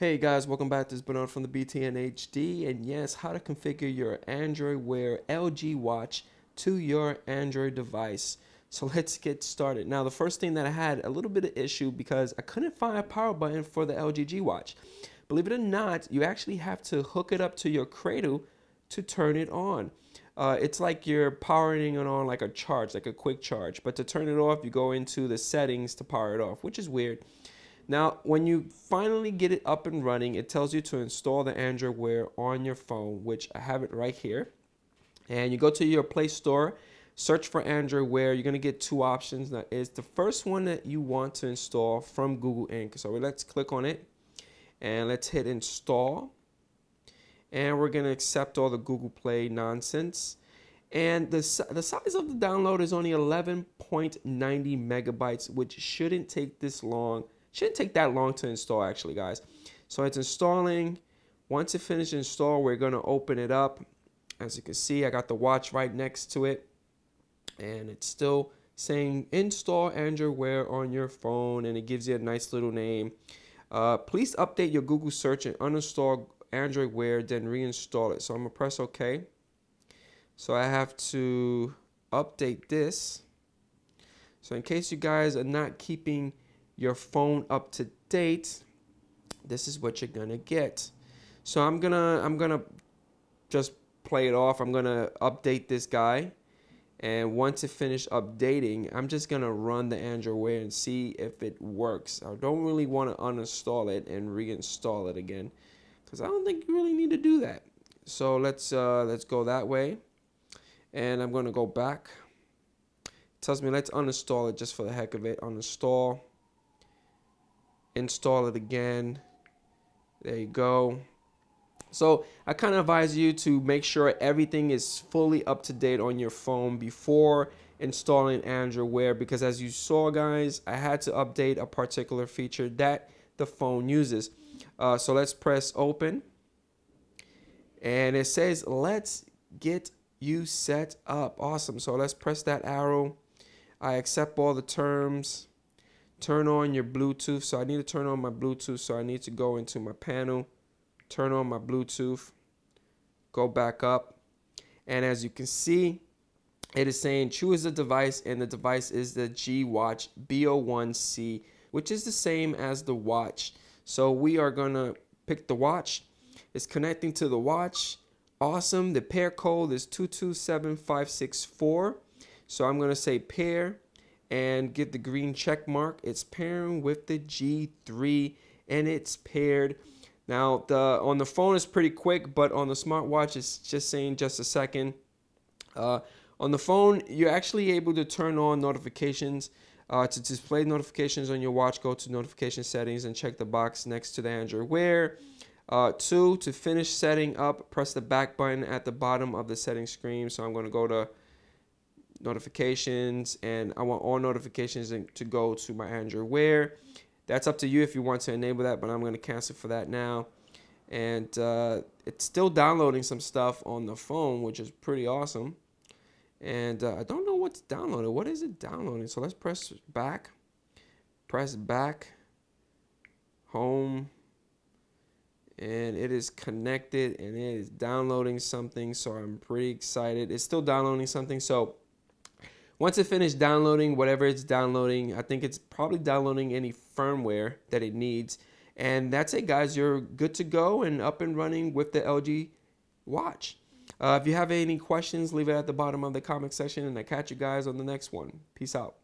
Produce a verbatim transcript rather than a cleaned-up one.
Hey guys, welcome back. This is Bernard from the B T N H D, and yes, how to configure your Android Wear L G Watch to your Android device. So let's get started. Now the first thing that I had a little bit of issue because I couldn't find a power button for the L G G Watch. Believe it or not, you actually have to hook it up to your cradle to turn it on. Uh, it's like you're powering it on like a charge, like a quick charge. But to turn it off, you go into the settings to power it off, which is weird. Now, when you finally get it up and running, it tells you to install the Android Wear on your phone, which I have it right here. And you go to your Play Store, search for Android Wear. You're going to get two options. That is the first one that you want to install from Google Incorporated. So let's click on it and let's hit install. And we're going to accept all the Google Play nonsense. And the, the size of the download is only eleven point nine zero megabytes, which shouldn't take this long. Shouldn't take that long to install actually, guys. So it's installing. Once it finishes install, we're going to open it up. As you can see, I got the watch right next to it. And it's still saying install Android Wear on your phone. And it gives you a nice little name. Uh, please update your Google search and uninstall Android Wear, then reinstall it. So I'm going to press OK. So I have to update this. So in case you guys are not keeping your phone up to date, this is what you're gonna get. So I'm gonna I'm gonna just play it off. I'm gonna update this guy, and once it finishes updating, I'm just gonna run the Android Wear and see if it works. I don't really want to uninstall it and reinstall it again, because I don't think you really need to do that. So let's uh, let's go that way, and I'm gonna go back. It tells me let's uninstall it just for the heck of it. Uninstall. Install it again. There you go. So I kind of advise you to make sure everything is fully up to date on your phone before installing Android Wear, because as you saw, guys, I had to update a particular feature that the phone uses. Uh, so let's press open, and it says let's get you set up. Awesome. So let's press that arrow. I accept all the terms. Turn on your Bluetooth. So I need to turn on my Bluetooth. So I need to go into my panel, turn on my Bluetooth, go back up. And as you can see, it is saying choose a device, and the device is the G Watch B zero one C, which is the same as the watch. So we are going to pick the watch. It's connecting to the watch. Awesome. The pair code is two two seven five six four. So I'm going to say pair and get the green check mark. It's pairing with the G three, and it's paired. Now the on the phone is pretty quick, but on the smartwatch it's just saying just a second. Uh, on the phone, you're actually able to turn on notifications. Uh, to display notifications on your watch, go to notification settings and check the box next to the Android Wear. Uh, two, to finish setting up, press the back button at the bottom of the settings screen. So I'm gonna go to notifications, and I want all notifications to go to my Android Wear. That's up to you if you want to enable that, but I'm going to cancel for that now. And uh, it's still downloading some stuff on the phone, which is pretty awesome. And uh, I don't know what's downloaded. What is it downloading? So let's press back, press back, home, and it is connected, and it is downloading something. So I'm pretty excited. It's still downloading something. So once it finished downloading whatever it's downloading, I think it's probably downloading any firmware that it needs. And that's it, guys. You're good to go and up and running with the L G Watch. Uh, if you have any questions, leave it at the bottom of the comment section, and I'll catch you guys on the next one. Peace out.